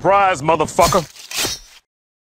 surprise, motherfucker.